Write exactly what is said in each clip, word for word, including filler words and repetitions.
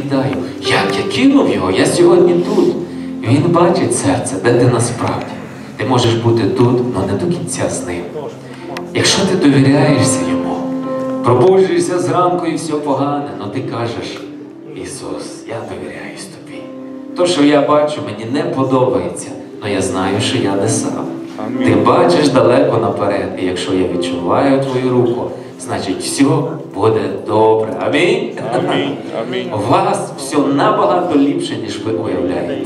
кидаю. Як я кинув його? Я сьогодні тут. Він бачить серце, де ти насправді. Ти можеш бути тут, але не до кінця з ним. Якщо ти довіряєшся йому, пробуджуєшся зранку і все погане, але ти кажеш: Ісус, я довіряюсь тобі. То, що я бачу, мені не подобається, але я знаю, що я не сам. Ти бачиш далеко наперед, і якщо я відчуваю твою руку, значить, все буде добре. Амінь? Амінь. Амінь. У вас все набагато ліпше, ніж ви уявляєте.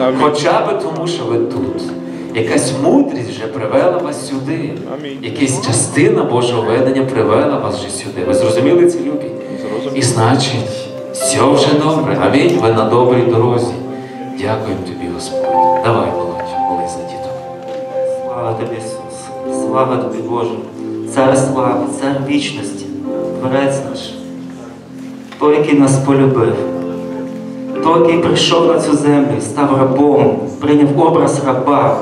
Амінь. Хоча б тому, що ви тут. Якась мудрість вже привела вас сюди. Амінь. Якась частина Божого ведення привела вас вже сюди. Ви зрозуміли це, любі? І значить, все вже добре. Амінь. Ви на добрій дорозі. Дякуємо тобі, Господь. Давай, Володь, молись за діток. Слава тобі, Ісус. Слава тобі, Боже. Цар слави, цар вічності, Творець наш, той, який нас полюбив, той, який прийшов на цю землю і став рабом, прийняв образ раба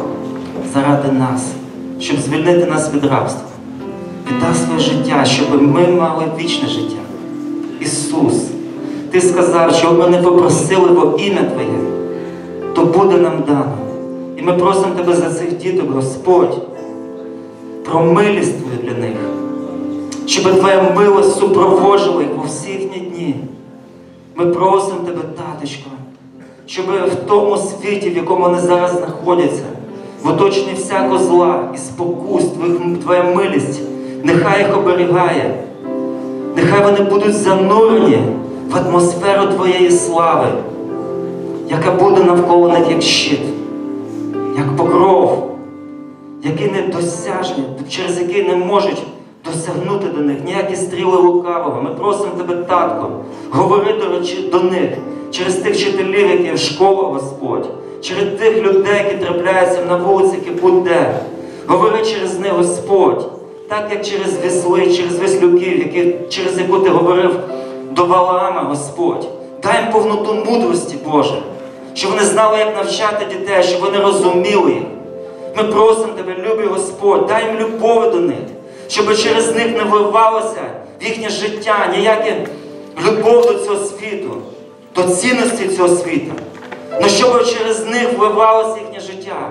заради нас, щоб звільнити нас від рабства, віддав своє життя, щоб ми мали вічне життя. Ісус, Ти сказав, що ми не попросили во ім'я Твоє, то буде нам дано. І ми просимо Тебе за цих діток, Господь, про милість Твою для них, щоб Твоя милость супроводжила їх у всі їхні дні. Ми просимо Тебе, Таточко, щоб в тому світі, в якому вони зараз знаходяться, в оточенні всякого зла і спокус, Твоя милість нехай їх оберігає, нехай вони будуть занурені в атмосферу Твоєї слави, яка буде навколо них як щит, як покров, який не досяжний, через який не можуть досягнути до них ніякі стріли лукавого. Ми просимо Тебе, Татко, говори до них через тих вчителів, які в школах, Господь, через тих людей, які трапляються на вулиці, які будь-де. Говори через них, Господь, так як через вісли, через віслюків, які, через яку Ти говорив до Валаама, Господь. Дай їм повноту мудрості, Боже, щоб вони знали, як навчати дітей, щоб вони розуміли їх. Ми просимо Тебе, любий Господь, дай їм любов до них, щоб через них не вливалося в їхнє життя ніяка любов до цього світу, до цінності цього світу. Но щоб через них вливалося їхнє життя,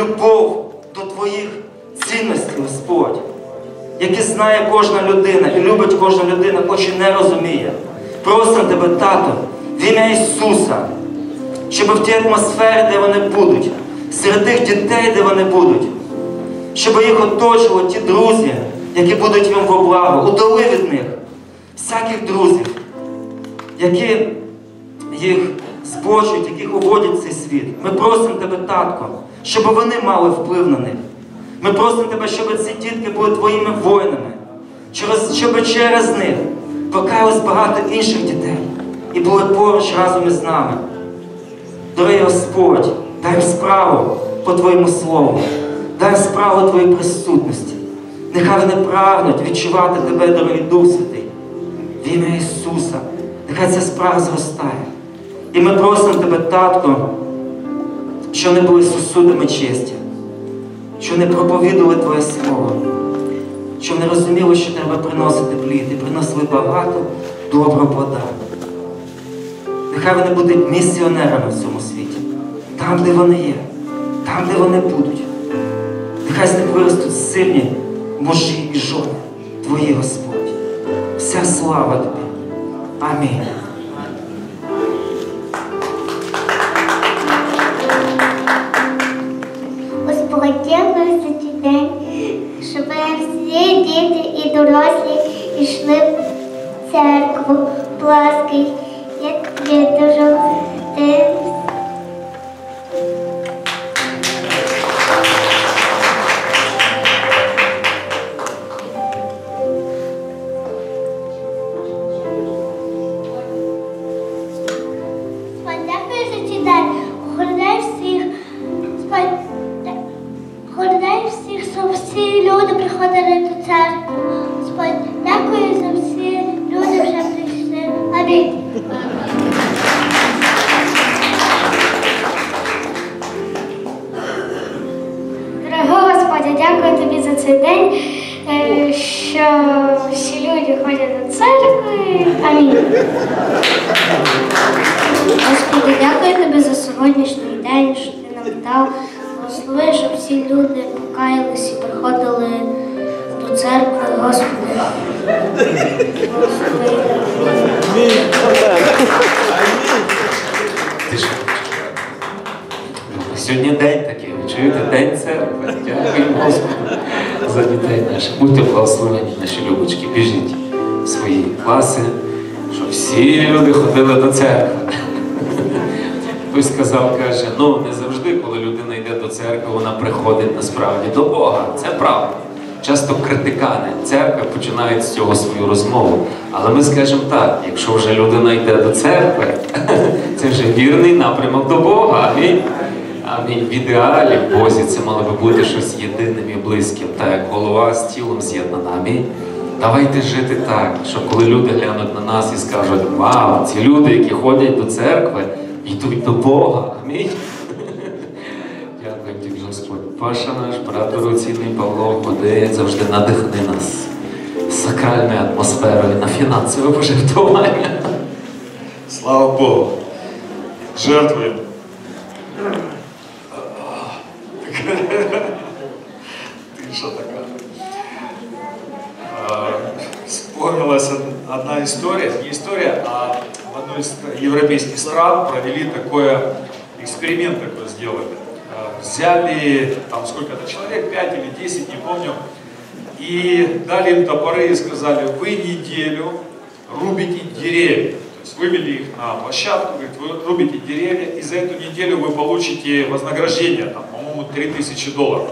любов до Твоїх цінностей, Господь, які знає кожна людина і любить кожна людина, хоч і не розуміє. Просимо Тебе, Тато, в ім'я Ісуса, щоб в тій атмосфері, де вони будуть, серед тих дітей, де вони будуть, щоб їх оточили ті друзі, які будуть їм во благо. Удали від них всяких друзів, які їх збочують, яких уводять в цей світ. Ми просимо Тебе, Татко, щоб вони мали вплив на них. Ми просимо Тебе, щоб ці дітки були Твоїми воїнами, щоб через них покаялось багато інших дітей і були поруч разом із нами. Дорогий Господь, дай справу по Твоєму слову, дай справу Твоїй присутності. Нехай вони прагнуть відчувати Тебе, дорогий Дух Святий, в ім'я Ісуса. Нехай ця справа зростає. І ми просимо Тебе, Татко, що не були сусудами честі, що не проповідували Твоє слово, що не розуміли, що треба приносити плід, і приносили багато доброго плода. Нехай вони будуть місіонерами в цьому світі. Там, де вони є, там, де вони будуть. Нехай з них виростуть сильні мужі і жони Твої, Господь. Вся слава Тобі. Амінь. Господь, дякую за цей день, щоб всі діти і дорослі йшли в церкву плаский. Я тобі дуже дякую. Що всі люди ходять на церкву. Амінь. сьогоднішній день, що ти нам дав. Благослови, щоб всі люди покаялись і приходили до церкви, Господи. Благослови. Амінь. Сьогодні день такий, ви чуєте? День церкви. Дякую Господу за дітей наших. Будьте благословені, наші любочки, біжіть в свої класи, щоб всі люди ходили до церкви. Хтось сказав, каже, ну не завжди, коли людина йде до церкви, вона приходить насправді до Бога. Це правда. Часто критикани церкви починають з цього свою розмову. Але ми скажемо так, якщо вже людина йде до церкви, це вже вірний напрямок до Бога. Амінь. Амінь. В ідеалі в Бозі це мало би бути щось єдиним і близьким, так як голова з тілом з'єднана. Амінь. Давайте жити так, щоб коли люди глянуть на нас і скажуть, вау, ці люди, які ходять до церкви, йдуть до Бога. Амінь. Дякую тобі, Господь. Паша наш, брат дорогоцінний Павлов, Боже, завжди надихни нас сакральною атмосферою на фінансове пожертвування. Слава Богу. Жертвуємо. Тиша така. Вспомнилась одна история, не история, а в одной из европейских стран провели такой эксперимент, такой сделали. Взяли, там сколько-то человек, пять или десять, не помню, и дали им топоры и сказали, вы неделю рубите деревья. То есть вывели их на площадку, говорит, вы рубите деревья, и за эту неделю вы получите вознаграждение, там, по-моему, три тысячи долларов.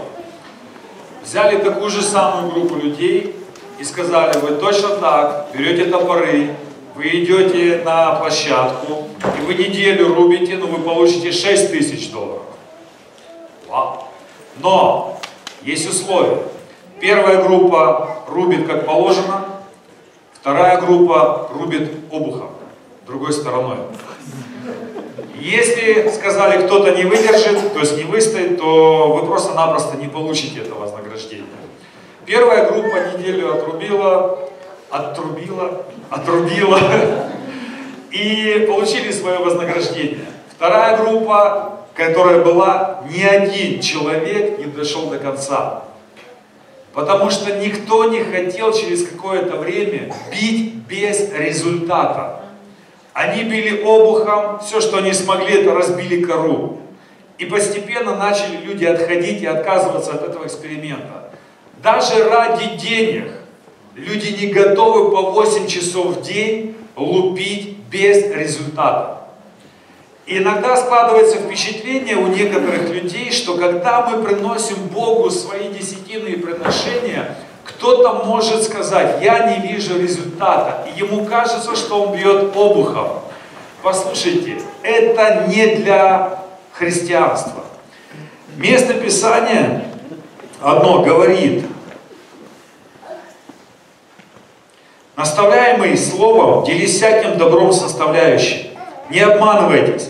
Взяли такую же самую группу людей и сказали, вы точно так, берете топоры, вы идете на площадку, и вы неделю рубите, но вы получите шесть тысяч долларов. Вау. Но есть условия. Первая группа рубит как положено, вторая группа рубит обухом, другой стороной. Если, сказали, кто-то не выдержит, то есть не выстоит, то вы просто-напросто не получите это вознаграждение. Первая группа неделю отрубила, отрубила, отрубила и получили свое вознаграждение. Вторая группа, которая была, ни один человек не дошел до конца. Потому что никто не хотел через какое-то время бить без результата. Они били обухом, все, что они смогли, это разбили кору. И постепенно начали люди отходить и отказываться от этого эксперимента. Даже ради денег люди не готовы по восемь часов в день лупить без результата. И иногда складывается впечатление у некоторых людей, что когда мы приносим Богу свои десятинные приношения, кто-то может сказать, я не вижу результата, и ему кажется, что он бьет обухом. Послушайте, это не для христианства. Место Писания одно говорит, наставляемый словом, делись всяким добром составляющим. Не обманывайтесь,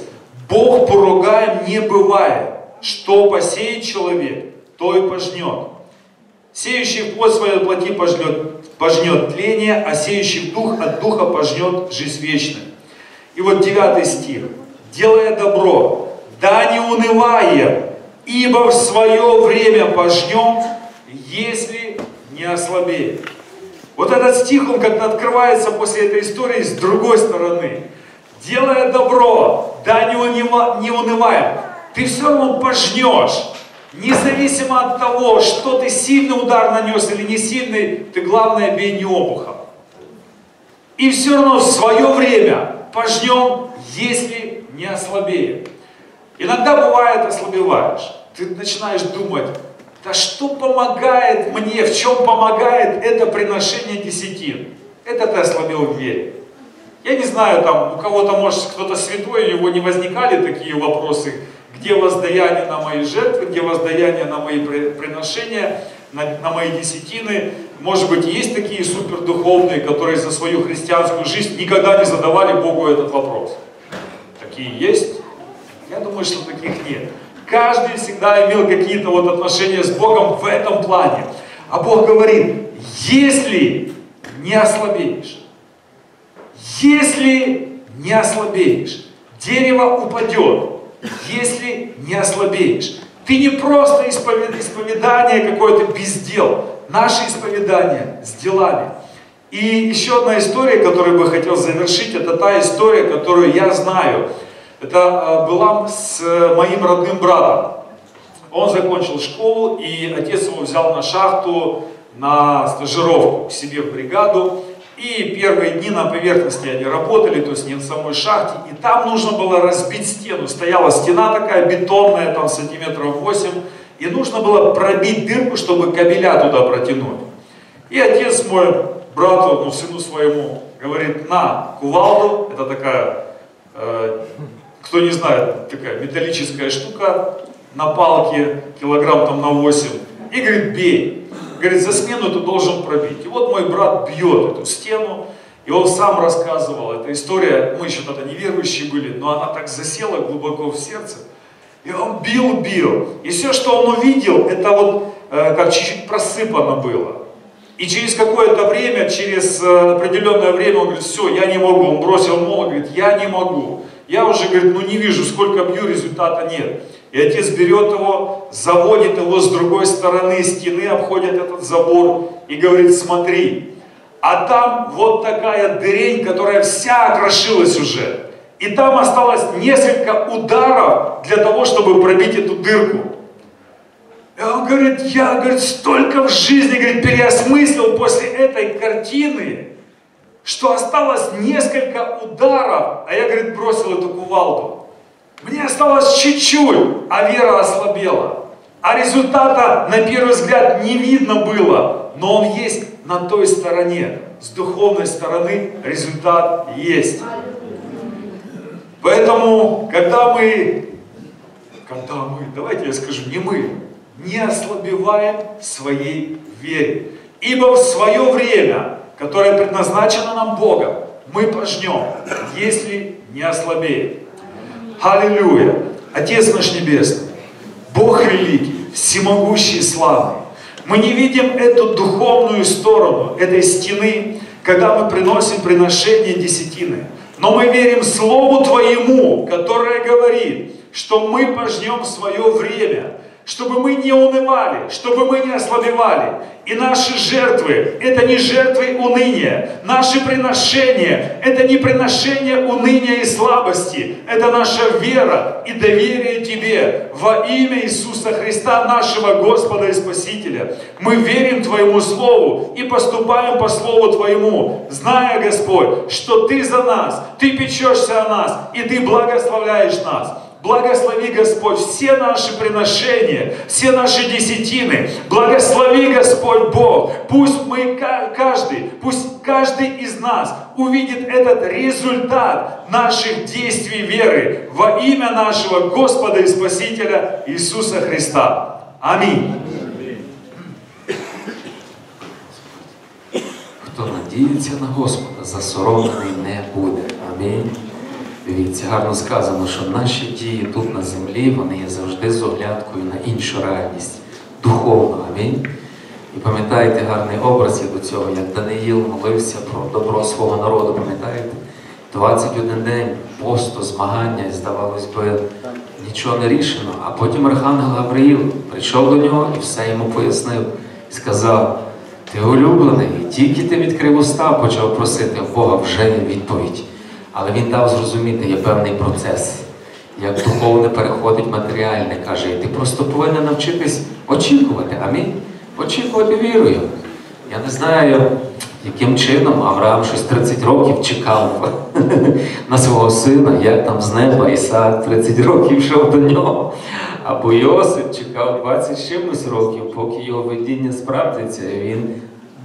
Бог поругаем не бывает. Что посеет человек, то и пожнет. Сеющий в плоть свою плоти пожнет, пожнет тление, а сеющий в дух от духа пожнет жизнь вечную. И вот девятый стих. Делая добро, да не унываем, ибо в свое время пожнем, если не ослабеем. Вот этот стих, он как-то открывается после этой истории с другой стороны. Делая добро, да не унываем, ты все равно пожнешь. Независимо от того, что ты сильный удар нанес или не сильный, ты главное бей не обухом. И все равно в свое время пожнем, если не ослабеем. Иногда бывает ослабеваешь, ты начинаешь думать, да что помогает мне, в чем помогает это приношение десятин? Это ты ослабел в вере. Я не знаю, там у кого-то, может, кто-то святой, у него не возникали такие вопросы, где воздаяние на мои жертвы, где воздаяние на мои приношения, на, на мои десятины. Может быть, есть такие супердуховные, которые за свою христианскую жизнь никогда не задавали Богу этот вопрос. Такие есть? Я думаю, что таких нет. Каждый всегда имел какие-то вот отношения с Богом в этом плане. А Бог говорит, если не ослабеешь, если не ослабеешь, дерево упадет, если не ослабеешь. Ты не просто исповед... исповедание какое-то без дел. Наше исповедание с делами. И еще одна история, которую бы хотел завершить, это та история, которую я знаю. Это была с моим родным братом. Он закончил школу, и отец его взял на шахту, на стажировку к себе в бригаду. И первые дни на поверхности они работали, то есть не на самой шахте. И там нужно было разбить стену. Стояла стена такая бетонная, там сантиметров восемь. И нужно было пробить дырку, чтобы кабеля туда протянуть. И отец мой брату, ну, сыну своему, говорит: на кувалду. Это такая, э, кто не знает, такая металлическая штука на палке, килограмм там на восемь. И говорит: бей. Говорит, за спину ты должен пробить. И вот мой брат бьет эту стену, и он сам рассказывал. Эта история, мы еще тогда неверующие были, но она так засела глубоко в сердце. И он бил, бил. И все, что он увидел, это вот э, как чуть-чуть просыпано было. И через какое-то время, через э, определенное время, он говорит: все, я не могу. Он бросил молот, говорит: я не могу. Я уже, говорит, ну не вижу, сколько бью, результата нет. И отец берет его, заводит его с другой стороны стены, обходит этот забор и говорит: смотри, а там вот такая дырень, которая вся окрошилась уже. И там осталось несколько ударов для того, чтобы пробить эту дырку. И он говорит: я, говорит, столько в жизни, говорит, переосмыслил после этой картины, что осталось несколько ударов, а я, говорит, бросил эту кувалду. Мне осталось чуть-чуть, а вера ослабела. А результата, на первый взгляд, не видно было. Но он есть на той стороне. С духовной стороны результат есть. Поэтому, когда мы, когда мы, давайте я скажу, не мы, не ослабеваем своей вере. Ибо в свое время, которое предназначено нам Богом, мы пожнем, если не ослабеем. Аллилуйя! Отец наш Небесный, Бог великий, всемогущий и славный. Мы не видим эту духовную сторону этой стены, когда мы приносим приношение десятины. Но мы верим Слову Твоему, которое говорит, что мы пожнем свое время, чтобы мы не унывали, чтобы мы не ослабевали. И наши жертвы – это не жертвы уныния. Наши приношения – это не приношение уныния и слабости. Это наша вера и доверие Тебе во имя Иисуса Христа, нашего Господа и Спасителя. Мы верим Твоему Слову и поступаем по Слову Твоему, зная, Господь, что Ты за нас, Ты печешься о нас, и Ты благословляешь нас. Благослови, Господь, все наши приношения, все наши десятины. Благослови, Господь Бог. Пусть мы каждый, пусть каждый из нас увидит этот результат наших действий веры во имя нашего Господа и Спасителя Иисуса Христа. Аминь. Кто надеется на Господа, засоромлений не будет. Аминь. Дивіться, гарно сказано, що наші дії тут на землі, вони є завжди з оглядкою на іншу реальність, духовну, амінь. І пам'ятаєте гарний образ до цього, як Даниїл молився про добро свого народу, пам'ятаєте? двадцять один день посту, змагання, здавалось би, нічого не рішено. А потім архангел Гавриїл прийшов до нього і все йому пояснив. І сказав: ти улюблений, і тільки ти відкрив уста, почав просити в Бога, вже є відповідь. Але він дав зрозуміти, є певний процес, як духовне переходить матеріальне, каже, і ти просто повинен навчитись очікувати, амінь? Очікувати вірою. Я не знаю, яким чином Авраам щось тридцять років чекав на свого сина, як там з неба Ісаак тридцять років йшов до нього. Або Йосип чекав двадцять чимось років, поки його видіння справдиться, і він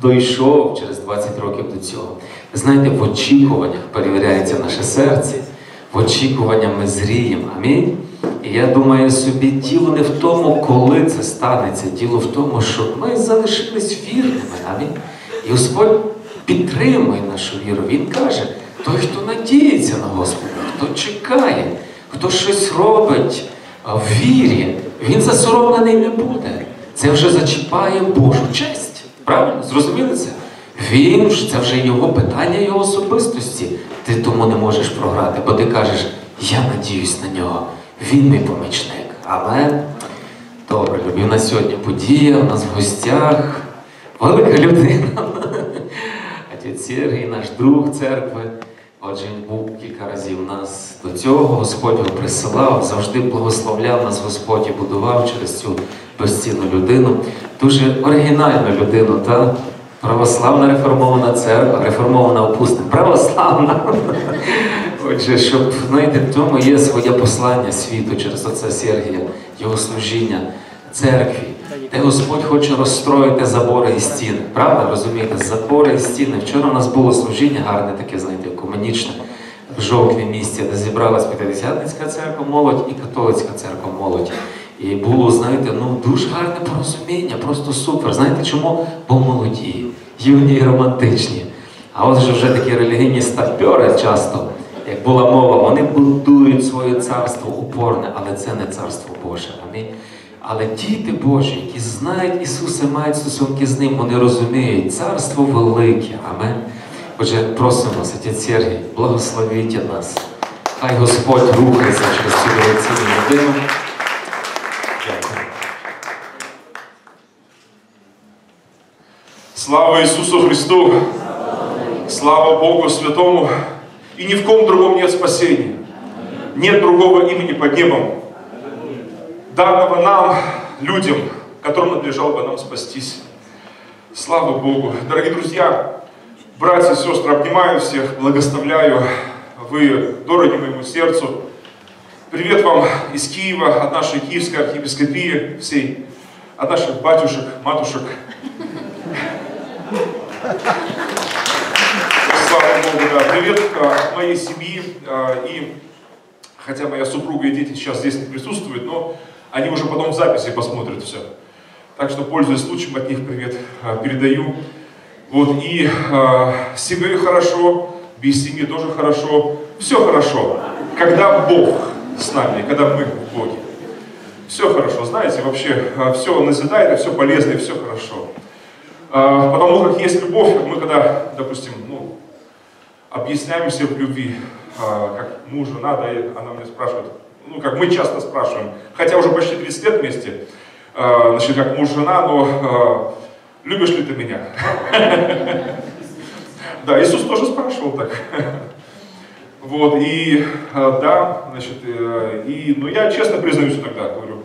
дійшов через двадцять років до цього. Знаєте, в очікуваннях перевіряється наше серце, в очікуваннях ми зріємо, амінь? І я думаю собі, діло не в тому, коли це станеться, діло в тому, щоб ми залишились вірними, амінь? І Господь підтримує нашу віру, Він каже, той, хто надіється на Господа, хто чекає, хто щось робить в вірі, він засоромлений не буде, це вже зачіпає Божу честь, правильно? Зрозуміли це? Він ж, це вже його питання, його особистості. Ти тому не можеш програти, бо ти кажеш, я надіюсь на нього. вільний помічник. Але, добре, любі, у нас сьогодні подія, у нас в гостях велика людина. Отець Сергій, наш друг церкви. Отже, він був кілька разів у нас до цього. Господь його присилав, завжди благословляв нас Господь і будував через цю безцінну людину. Дуже оригінальну людину, та православна реформована церква, реформована опусна, православна. Отже, щоб, знаєте, в тому є своє послання світу через отця Сергія, його служіння церкві, де Господь хоче розстроїти забори і стіни. Правда, розумієте? Забори і стіни. Вчора у нас було служіння гарне таке, знаєте, екуменічне, в жовтні місті, де зібралась п'ятидесятницька церква молодь і католицька церква молодь. І було, знаєте, ну, дуже гарне порозуміння, просто супер. Знаєте чому? Бо молоді, юні і романтичні. А от же вже такі релігійні старпьори часто, як була мова, вони будують своє царство упорне, але це не царство Боже. Амінь. Але діти Божі, які знають Ісуса, мають стосунки з Ним, вони розуміють, царство велике. Амінь. Отже, просимо вас, отець Сергій, благословіть нас. Хай Господь рухається через цю величезну людину. Слава Иисусу Христу! Слава Богу Святому! И ни в ком другом нет спасения. Нет другого имени под небом, данного нам, людям, которым надлежало бы нам спастись. Слава Богу! Дорогие друзья, братья и сестры, обнимаю всех, благословляю. Вы дороги моему сердцу. Привет вам из Киева, от нашей Киевской архиепископии всей, от наших батюшек, матушек. Слава Богу, да. Привет а, моей семьи, а, и хотя моя супруга и дети сейчас здесь не присутствуют, но они уже потом в записи посмотрят все. Так что, пользуясь случаем, от них привет а, передаю. Вот, и а, с семьей хорошо, без семьи тоже хорошо, все хорошо, когда Бог с нами, когда мы в Боге. Все хорошо, знаете, вообще а, все назидает, все полезно и все хорошо. Потому как есть любовь, мы когда, допустим, ну, объясняемся в любви, как мужу надо, и она меня спрашивает, ну, как мы часто спрашиваем, хотя уже почти тридцать лет вместе, значит, как муж, жена, но любишь ли ты меня? Да, Иисус тоже спрашивал так. Вот, и да, значит, и, ну, я честно признаюсь иногда, говорю,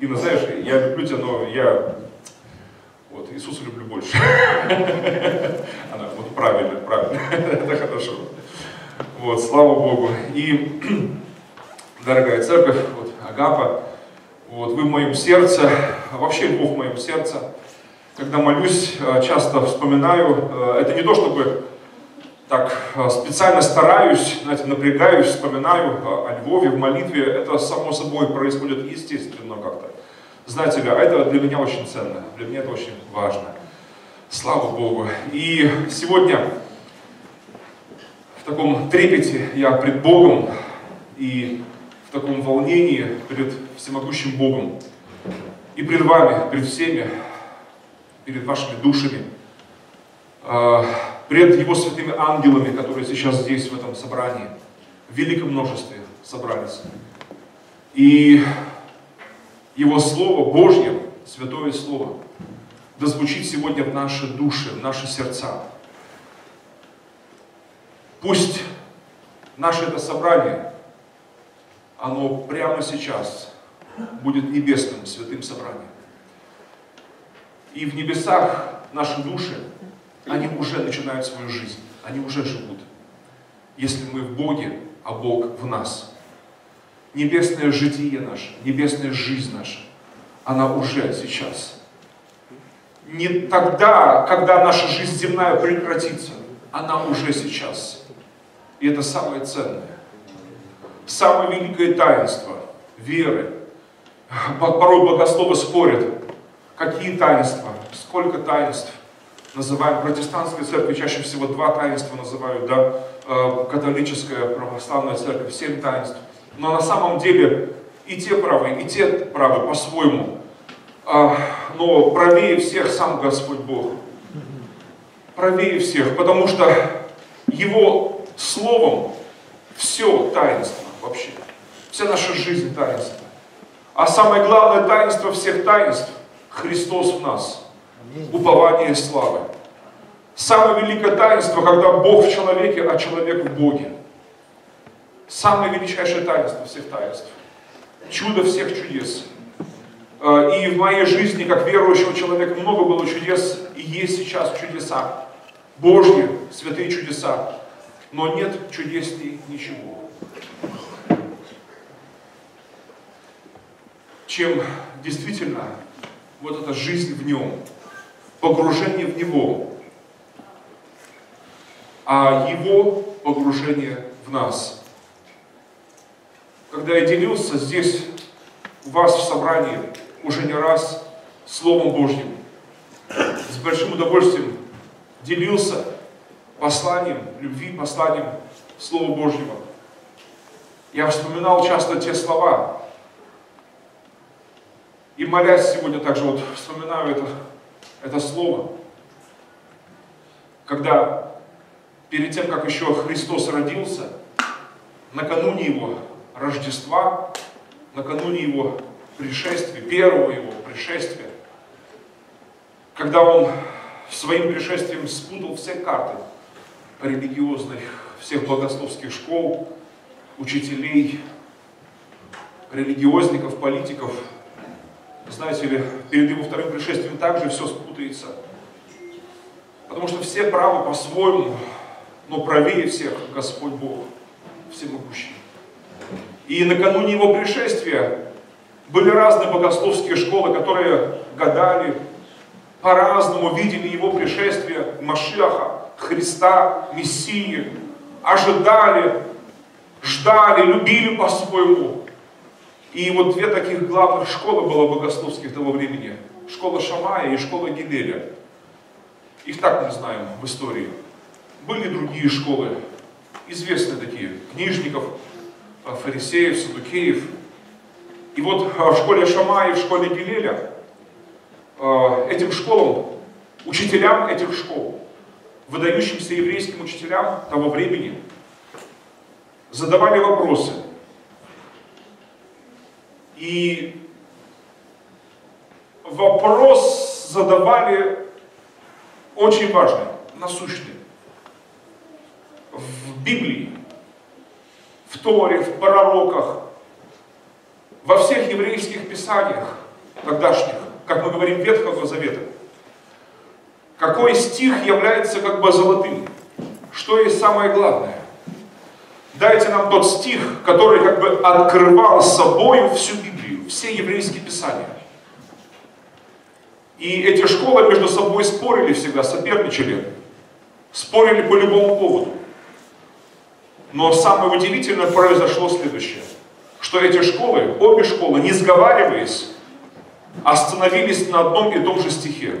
Инна, знаешь, я люблю тебя, но я... Вот, Иисуса люблю больше. Она, вот правильно, правильно, это хорошо. Вот, слава Богу. И, дорогая церковь, вот, Агапа, вот, вы в моем сердце, вообще Бог в моем сердце. Когда молюсь, часто вспоминаю, это не то, чтобы так специально стараюсь, знаете, напрягаюсь, вспоминаю о Львове в молитве, это само собой происходит естественно как-то. Знаете ли, а это для меня очень ценно, для меня это очень важно. Слава Богу. И сегодня в таком трепете я пред Богом и в таком волнении перед всемогущим Богом. И пред вами, пред всеми, перед вашими душами, пред Его святыми ангелами, которые сейчас здесь, в этом собрании, в великом множестве собрались. И... Его Слово Божье, Святое Слово, да звучит сегодня в наши души, в наши сердца. Пусть наше это собрание, оно прямо сейчас будет небесным, святым собранием. И в небесах наши души, они уже начинают свою жизнь, они уже живут. Если мы в Боге, а Бог в нас. Небесное житие наше, небесная жизнь наша, она уже сейчас. Не тогда, когда наша жизнь земная прекратится, она уже сейчас. И это самое ценное. Самое великое таинство веры. Порой богословы спорят, какие таинства, сколько таинств. Называем протестантской церкви, чаще всего два таинства называют, да, католическая, православная церковь, семь таинств. Но на самом деле и те правы, и те правы по-своему. Но правее всех сам Господь Бог. Правее всех, потому что Его Словом все таинство вообще. Вся наша жизнь таинство. А самое главное таинство всех таинств – Христос в нас. Упование и славы. Самое великое таинство, когда Бог в человеке, а человек в Боге. Самое величайшее таинство всех таинств. Чудо всех чудес. И в моей жизни, как верующего человека, много было чудес, и есть сейчас чудеса. Божьи, святые чудеса. Но нет чудесней ничего, чем действительно вот эта жизнь в нем, погружение в него, а его погружение в нас. Когда я делился здесь у вас в собрании уже не раз Словом Божьим, с большим удовольствием делился посланием любви, посланием Слова Божьего. Я вспоминал часто те слова, и молясь сегодня также вот вспоминаю это, это слово, когда перед тем, как еще Христос родился, накануне Его Рождества, накануне Его пришествия, первого Его пришествия, когда Он своим пришествием спутал все карты религиозных, всех богословских школ, учителей, религиозников, политиков. Знаете ли, перед его вторым пришествием также все спутается. Потому что все правы по-своему, но правее всех Господь Бог, всемогущий. И накануне его пришествия были разные богословские школы, которые гадали, по-разному видели его пришествие Машиаха, Христа, Мессии, ожидали, ждали, любили по-своему. И вот две таких главных школы было богословских того времени. Школа Шамая и школа Гилеля. Их так мы знаем в истории. Были другие школы, известные такие, книжников, фарисеев, садукеев. И вот в школе Шамая и в школе Гилеля, этим школам, учителям этих школ, выдающимся еврейским учителям того времени, задавали вопросы. И вопрос задавали очень важный, насущный. В Библии, в Торе, в пророках, во всех еврейских писаниях тогдашних, как мы говорим, Ветхого Завета, какой стих является как бы золотым? Что есть самое главное? Дайте нам тот стих, который как бы открывал собой всю Библию, все еврейские писания. И эти школы между собой спорили всегда, соперничали, спорили по любому поводу. Но самое удивительное произошло следующее, что эти школы, обе школы, не сговариваясь, остановились на одном и том же стихе.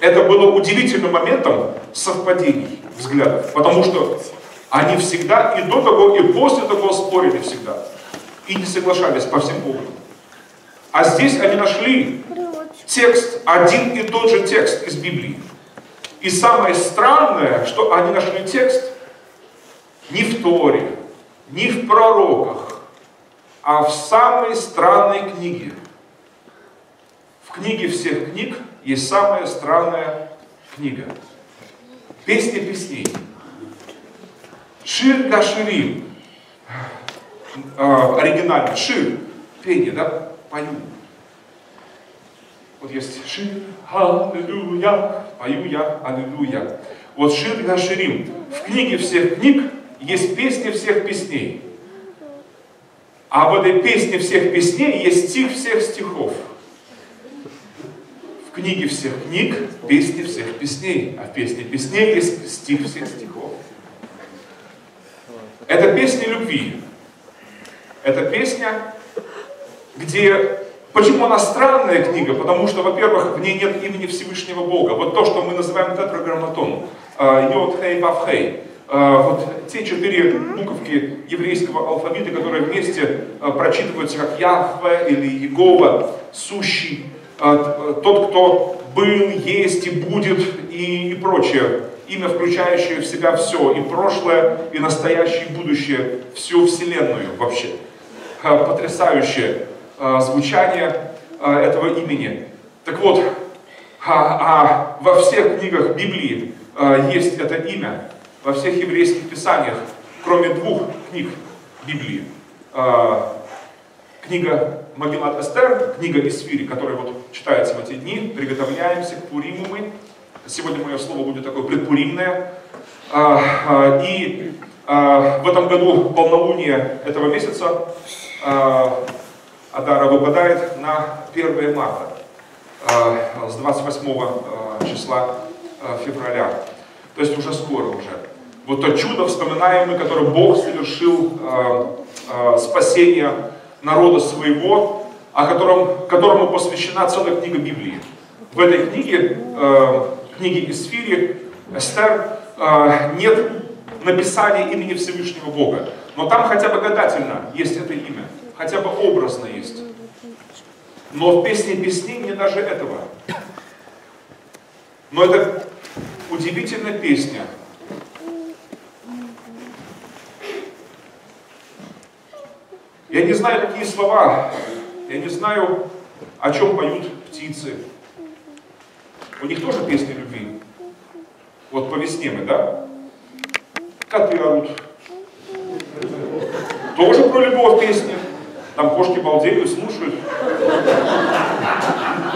Это было удивительным моментом совпадений взглядов, потому что они всегда и до того, и после того спорили всегда. И не соглашались по всем поводам. А здесь они нашли текст, один и тот же текст из Библии. И самое странное, что они нашли текст не в Торе, не в пророках, а в самой странной книге. В книге всех книг есть самая странная книга. Песни песней. Шир Гаширим, э, оригинально, шир, пение, да, пою. Вот есть шир, аллилуйя, пою я, аллилуйя. Вот Шир Гаширим, в книге всех книг есть песни всех песней. А в этой песне всех песней есть стих всех стихов. В книге всех книг песни всех песней, а в песне песней есть стих всех стихов. Это песня любви. Это песня, где... Почему она странная книга? Потому что, во-первых, в ней нет имени Всевышнего Бога. Вот то, что мы называем тетраграмматон, йод, хей, бав, хей. Вот те четыре буковки еврейского алфавита, которые вместе прочитываются как Яхве или Егова, Сущий, тот, кто был, есть и будет и, и прочее. Имя, включающее в себя все, и прошлое, и настоящее, и будущее, всю Вселенную вообще. потрясающее звучание этого имени. Так вот, во всех книгах Библии есть это имя, во всех еврейских писаниях, кроме двух книг Библии. Книга Магилат Эстер, книга Есфири, которая вот читается в эти дни, приготовляемся к Пуриму мы. Сегодня мое слово будет такое предпуримное. И в этом году полнолуние этого месяца Адара выпадает на первое марта, с двадцать восьмого числа февраля. То есть уже скоро уже. Вот то чудо вспоминаемое, которое Бог совершил спасение народа своего, о котором, которому посвящена целая книга Библии. В этой книге, книге Есфири, Эстер, нет написания имени Всевышнего Бога. Но там хотя бы гадательно есть это имя, хотя бы образно есть. Но в песне песни нет даже этого. Но это удивительная песня. Я не знаю, какие слова, я не знаю, о чем поют птицы. У них тоже песни любви. Вот по весне мы, да? Коты орут. Тоже про любовь песни. Там кошки балдеют, слушают.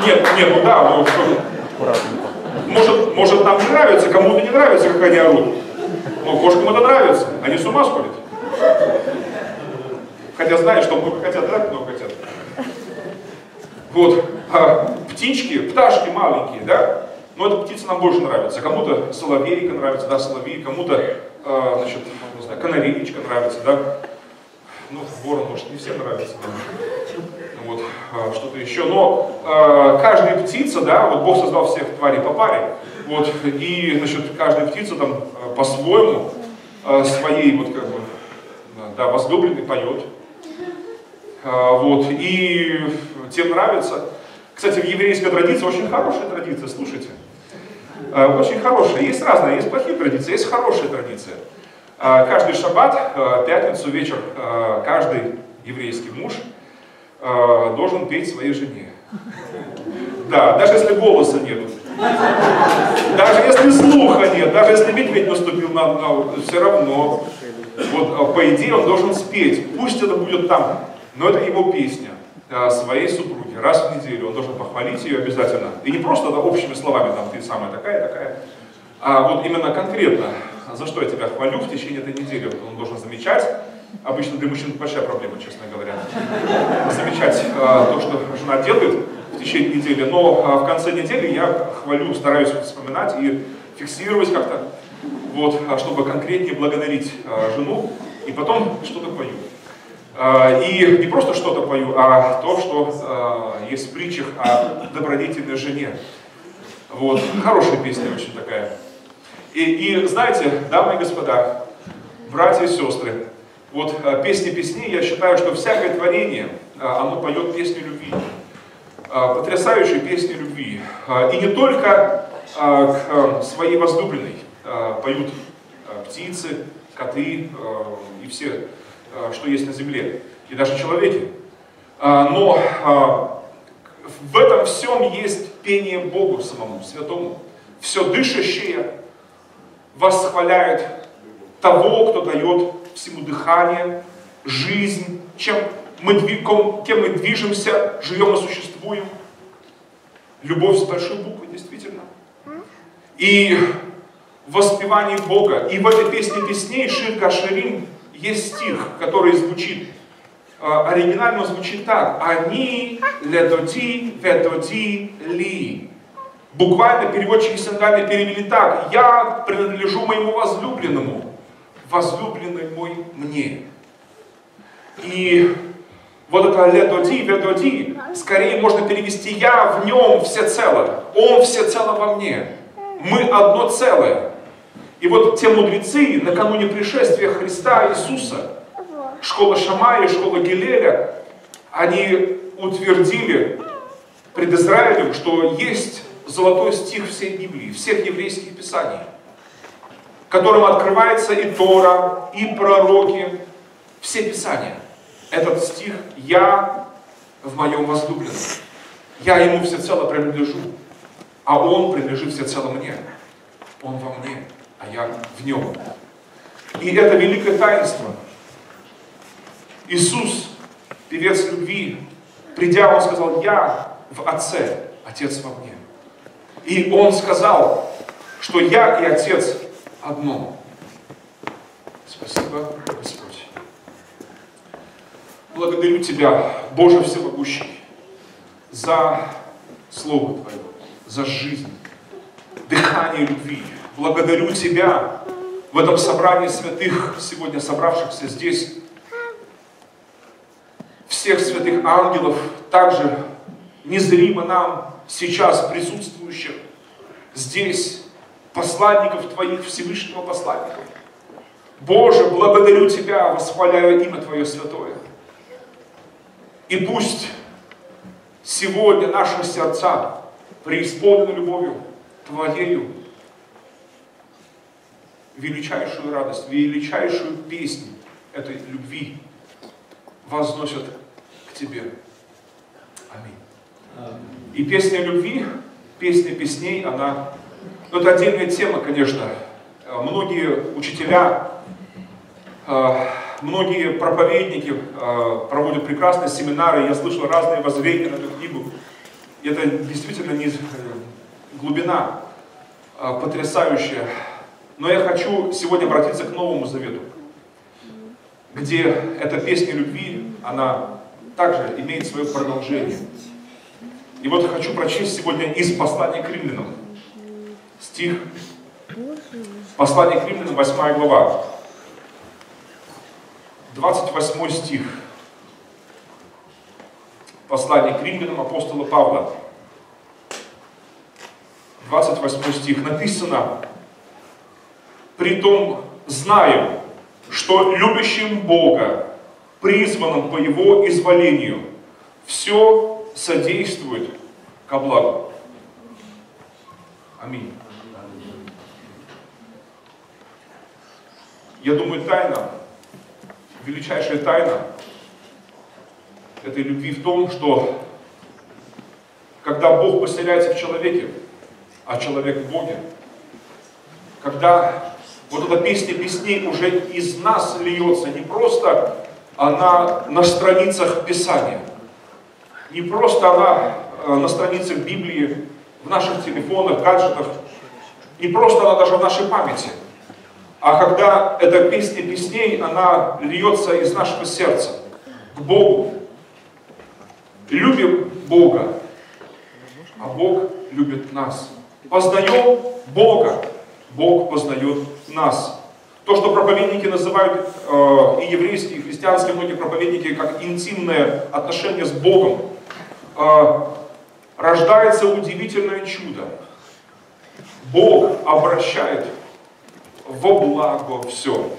Нет, нет, ну да, но что... Может, может нам не нравится, кому-то не нравится, как они орут. Но кошкам это нравится, они с ума сходят. Хотя знают, что много хотят, да, много хотят. Вот. А птички, пташки маленькие, да? Но эта птица нам больше нравится. Кому-то соловейка нравится, да, соловей, кому-то, а, значит, не знаю, канареечка нравится, да? Ну, ворон, может, не всем нравится, да? Вот, а, что-то еще. Но а, каждая птица, да, вот Бог создал всех тварей по паре, вот, и, значит, каждая птица там по-своему, а, своей, вот, как бы, да, возлюбленный поет. Вот, и тем нравится. Кстати, в еврейской традиции очень хорошая традиция, слушайте. Очень хорошая. Есть разные, есть плохие традиции, есть хорошая традиция. Каждый шаббат, пятницу, вечер, каждый еврейский муж должен петь своей жене. Да, даже если голоса нет. Даже если слуха нет, даже если медведь наступил на, на все равно. Вот, по идее, он должен спеть. Пусть это будет там. Но это его песня своей супруги. Раз в неделю он должен похвалить ее обязательно. И не просто да, общими словами, там, ты самая такая, такая. А вот именно конкретно, за что я тебя хвалю в течение этой недели. Он должен замечать. Обычно для мужчин большая проблема, честно говоря. Замечать а, то, что жена делает в течение недели. Но а, в конце недели я хвалю, стараюсь вспоминать и фиксировать как-то. Вот, чтобы конкретнее благодарить а, жену. И потом что-то пою. И не просто что-то пою, а то, что э, есть в притчах о добродетельной жене. Вот. Хорошая песня очень такая. И, и знаете, дамы и господа, братья и сестры, вот песни песни, я считаю, что всякое творение, оно поет песню любви. Потрясающую песню любви. И не только к своей возлюбленной поют птицы, коты и все... что есть на земле, и даже человеки. Но в этом всем есть пение Богу самому, святому. Все дышащее восхваляет того, кто дает всему дыхание, жизнь, чем мы, кем мы движемся, живем и существуем. Любовь с большой буквы, действительно. И воспевание Бога. И в этой песне песней Шир Гаширим есть стих, который звучит, оригинально звучит так. Они летоти, ветоти, ли. Буквально переводчики сингами перевели так. Я принадлежу моему возлюбленному. Возлюбленный мой мне. И вот это летоти, ветоти, скорее можно перевести я в нем всецело. Он всецело во мне. Мы одно целое. И вот те мудрецы накануне пришествия Христа Иисуса, школа Шамая, школа Гилеля, они утвердили пред Израилем, что есть золотой стих всей Библии, всех еврейских писаний, которым открывается и Тора, и пророки, все писания. этот стих «Я в моем возлюбленном». Я ему всецело принадлежу, а он принадлежит всецело мне. Он во мне, а я в нем. И это великое таинство. Иисус, певец любви, придя, он сказал: «Я в Отце, Отец во мне». И он сказал, что я и Отец одно. Спасибо, Господь. Благодарю Тебя, Боже всемогущий, за Слово Твое, за жизнь, дыхание любви. Благодарю Тебя в этом собрании святых, сегодня собравшихся здесь, всех святых ангелов, также незримо нам сейчас присутствующих здесь, посланников Твоих, Всевышнего посланника. Боже, благодарю Тебя, восхваляю имя Твое святое. И пусть сегодня наши сердца преисполнены любовью Твоею, величайшую радость, величайшую песню этой любви возносят к Тебе. Аминь. И песня любви, песня песней, она... Ну, это отдельная тема, конечно. Многие учителя, многие проповедники проводят прекрасные семинары. Я слышал разные воззрения на эту книгу. Это действительно не глубина потрясающая. Но я хочу сегодня обратиться к Новому Завету, где эта песня любви, она также имеет свое продолжение. И вот хочу прочесть сегодня из послания к Римлянам. Стих. Послание к Римлянам, восьмая глава. двадцать восьмой стих. Послание к Римлянам апостола Павла. двадцать восьмой стих. Написано: «Притом знаю, что любящим Бога, призванным по Его изволению, все содействует ко благу». Аминь. Я думаю, тайна, величайшая тайна этой любви в том, что когда Бог поселяется в человеке, а человек в Боге, когда вот эта песня песней уже из нас льется, не просто она на страницах Писания, не просто она на страницах Библии, в наших телефонах, гаджетах, не просто она даже в нашей памяти, а когда эта песня песней, она льется из нашего сердца к Богу. Любим Бога, а Бог любит нас. Познаем Бога, Бог познает нас. То, что проповедники называют, э, и еврейские, и христианские, многие проповедники, как интимное отношение с Богом, э, рождается удивительное чудо. Бог обращает во благо все.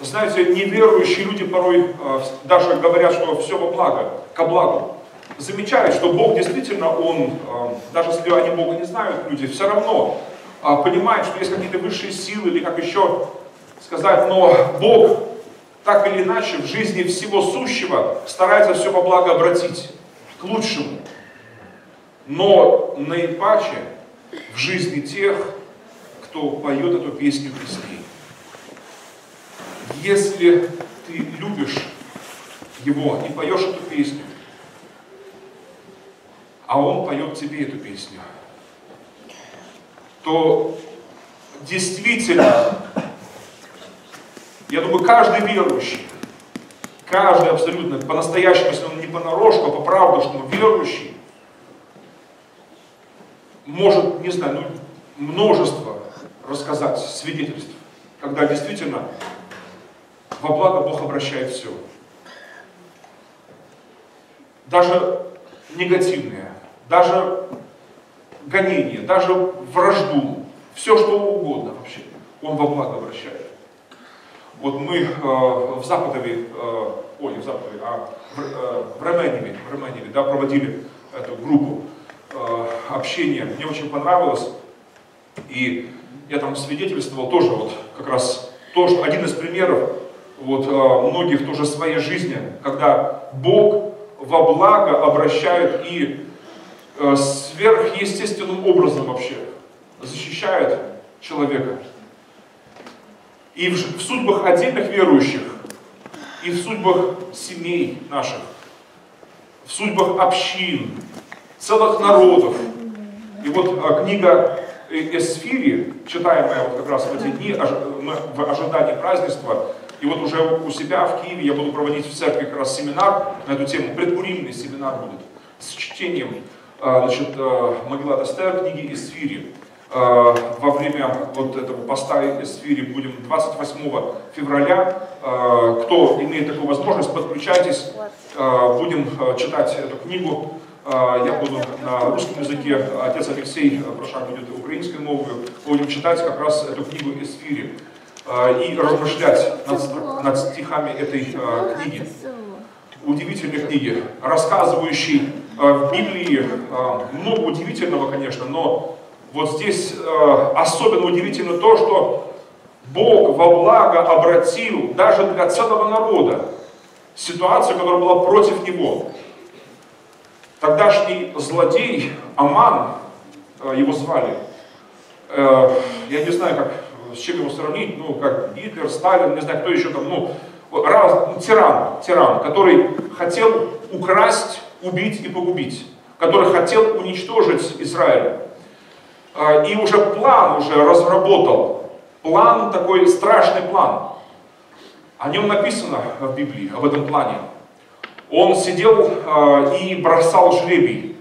Знаете, неверующие люди порой э, даже говорят, что все во благо, ко благу. Замечают, что Бог действительно, Он, э, даже если они Бога не знают, люди все равно э, понимают, что есть какие-то высшие силы, или как еще сказать, но Бог так или иначе в жизни всего сущего старается все во благо обратить к лучшему. Но наипаче в жизни тех, кто поет эту песню песней. Если ты любишь его и поешь эту песню, а он поет тебе эту песню, то действительно, я думаю, каждый верующий, каждый абсолютно, по-настоящему, если он не понарошку, а по правду, что он верующий, может, не знаю, ну, множество рассказать свидетельств, когда действительно во благо Бог обращает все. Даже негативное, даже гонение, даже вражду, все что угодно вообще, Он во благо обращает. Вот мы э, в Западове, э, ой, в Западове, а в, э, в Романеве, в Романеве, да, проводили эту группу э, общения, мне очень понравилось, и я там свидетельствовал тоже вот как раз то, что один из примеров, вот, многих тоже своей жизни, когда Бог во благо обращает и сверхъестественным образом вообще защищает человека. И в судьбах отдельных верующих, и в судьбах семей наших, в судьбах общин, целых народов. И вот книга Есфири, читаемая вот как раз в эти дни, в ожидании празднества, и вот уже у себя в Киеве я буду проводить в церкви как раз семинар на эту тему, предпуримный семинар будет, с чтением Магилат Эстер, книги Есфири. Во время вот этого поста Есфири будем двадцать восьмого февраля. Кто имеет такую возможность, подключайтесь, будем читать эту книгу. Я буду на русском языке, отец Алексей Проша будет украинской мовою. Будем читать как раз эту книгу Есфири и размышлять над, над стихами этой книги. Удивительной книги, рассказывающей в Библии много удивительного, конечно, но вот здесь э, особенно удивительно то, что Бог во благо обратил даже для целого народа ситуацию, которая была против него. Тогдашний злодей Аман, э, его звали, э, я не знаю, как, с чем его сравнить, ну, как Гитлер, Сталин, не знаю, кто еще там, ну, раз, тиран, тиран, который хотел украсть, убить и погубить, который хотел уничтожить Израиль. И уже план уже разработал, план такой, страшный план. О нем написано в Библии, об этом плане. Он сидел и бросал жребий.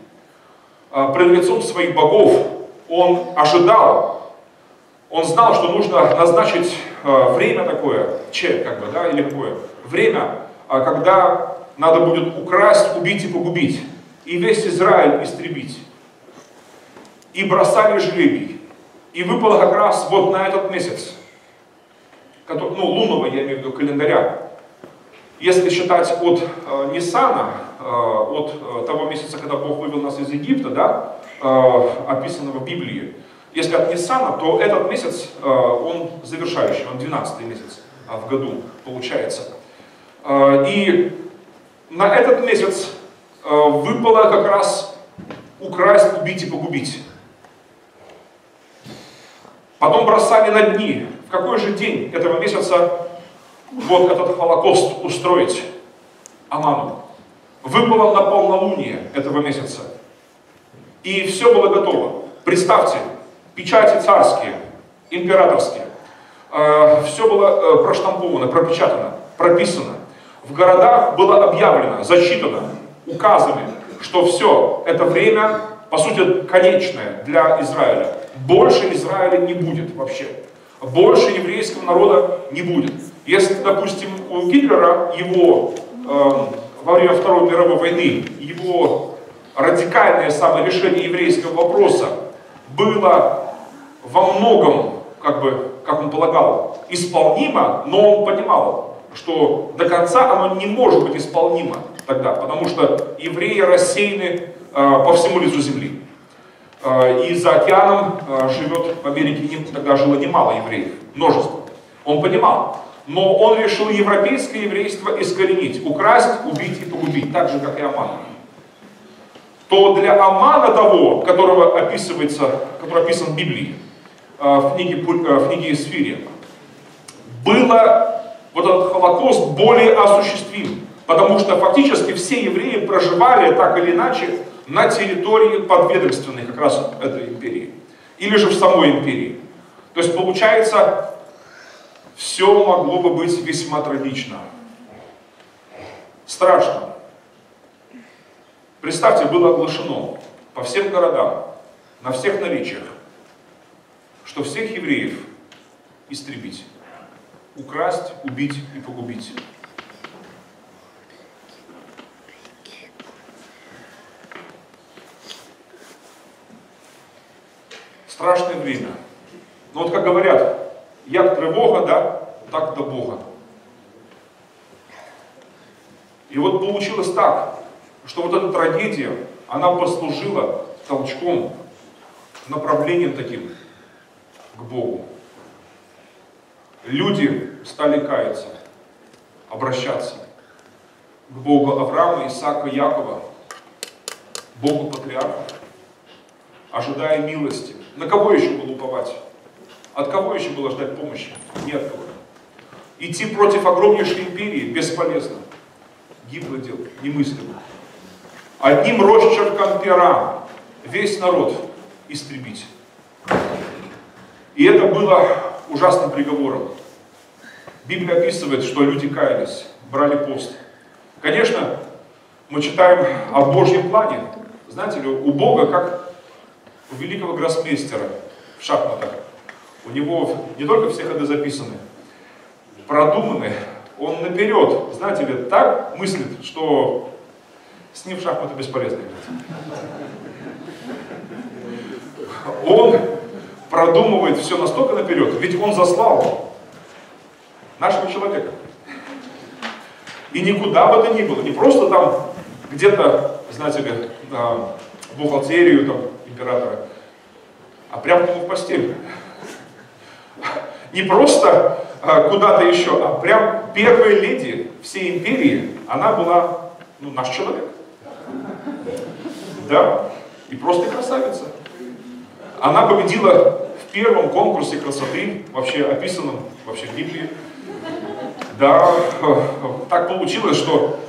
Пред лицом своих богов он ожидал, он знал, что нужно назначить время такое, че, как бы, да, или какое, время, когда надо будет украсть, убить и погубить, и весь Израиль истребить. И бросали жребий. И выпало как раз вот на этот месяц, который, ну, лунного, я имею в виду, календаря. Если считать от э, Нисана, э, от э, того месяца, когда Бог вывел нас из Египта, да, э, описанного в Библии, если от Нисана, то этот месяц, э, он завершающий, он двенадцатый месяц э, в году получается. Э, и на этот месяц э, выпало как раз украсть, убить и погубить. Потом бросали на дни, в какой же день этого месяца вот этот Холокост устроить Аману. Выпало на полнолуние этого месяца. И все было готово. Представьте, печати царские, императорские. Все было проштамповано, пропечатано, прописано. В городах было объявлено, зачитано, указами, что все, это время, по сути, конечное для Израиля. Больше Израиля не будет вообще. Больше еврейского народа не будет. Если, допустим, у Гитлера, его э, во время Второй мировой войны, его радикальное саморешение еврейского вопроса было во многом, как бы, как он полагал, исполнимо, но он понимал, что до конца оно не может быть исполнимо тогда, потому что евреи рассеяны э, по всему лицу земли. И за океаном живет, в Америке тогда жило немало евреев, множество. Он понимал, но он решил европейское еврейство искоренить, украсть, убить и погубить, так же, как и Аман. То для Амана того, которого описывается, который описан в Библии, в книге, в книге Есфири, было вот этот Холокост более осуществим, потому что фактически все евреи проживали так или иначе на территории подведомственной как раз этой империи. Или же в самой империи. То есть получается, все могло бы быть весьма трагично. Страшно. Представьте, было оглашено по всем городам, на всех наречиях, что всех евреев истребить, украсть, убить и погубить. Страшное время. Но вот как говорят, як тривога, да, так до Бога. И вот получилось так, что вот эта трагедия, она послужила толчком, направлением таким к Богу. Люди стали каяться, обращаться к Богу Авраама, Исаака, Якова, Богу Патриарха, ожидая милости. На кого еще было уповать? От кого еще было ждать помощи? Ни от кого. Идти против огромнейшей империи бесполезно. Гибло дело, немыслимо. Одним росчерком пера весь народ истребить. И это было ужасным приговором. Библия описывает, что люди каялись, брали пост. Конечно, мы читаем о Божьем плане. Знаете ли, у Бога, как у великого гроссмейстера в шахматах, у него не только все ходы записаны, продуманы, он наперед, знаете ли, так мыслит, что с ним в шахматы бесполезно играть. Он продумывает все настолько наперед, ведь он заслал нашего человека. И никуда бы то ни было, не просто там где-то, знаете ли, в бухгалтерию там, императора, а прямо ему в постель. Не просто куда-то еще, а прям первая леди всей империи, она была, ну, наш человек. Да, и просто красавица. Она победила в первом конкурсе красоты, вообще описанном, вообще в Библии. Да, так получилось, что